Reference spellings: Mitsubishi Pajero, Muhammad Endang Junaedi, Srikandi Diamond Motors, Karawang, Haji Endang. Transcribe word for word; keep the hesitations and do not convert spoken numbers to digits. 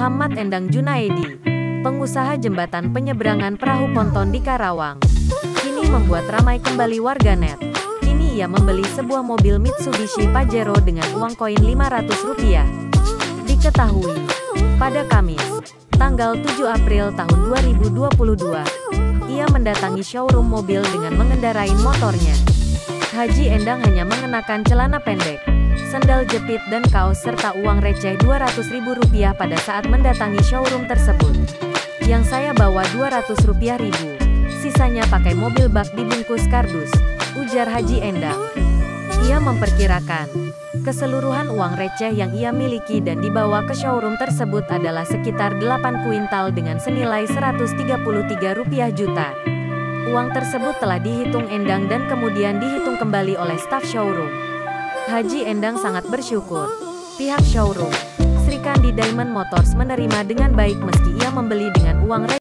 Muhammad Endang Junaedi, pengusaha jembatan penyeberangan perahu ponton di Karawang, kini membuat ramai kembali warganet. Kini ia membeli sebuah mobil Mitsubishi Pajero dengan uang koin lima ratus rupiah. Diketahui, pada Kamis, tanggal tujuh April tahun dua ribu dua puluh dua, ia mendatangi showroom mobil dengan mengendarai motornya. Haji Endang hanya mengenakan celana pendek, sendal jepit dan kaos serta uang receh dua ratus ribu rupiah pada saat mendatangi showroom tersebut. Yang saya bawa dua ratus rupiah ribu, sisanya pakai mobil bak dibungkus kardus, ujar Haji Endang. Ia memperkirakan, keseluruhan uang receh yang ia miliki dan dibawa ke showroom tersebut adalah sekitar delapan kuintal dengan senilai seratus tiga puluh tiga juta rupiah. Uang tersebut telah dihitung Endang dan kemudian dihitung kembali oleh staf showroom. Haji Endang sangat bersyukur, pihak showroom Srikandi Diamond Motors menerima dengan baik meski ia membeli dengan uang receh.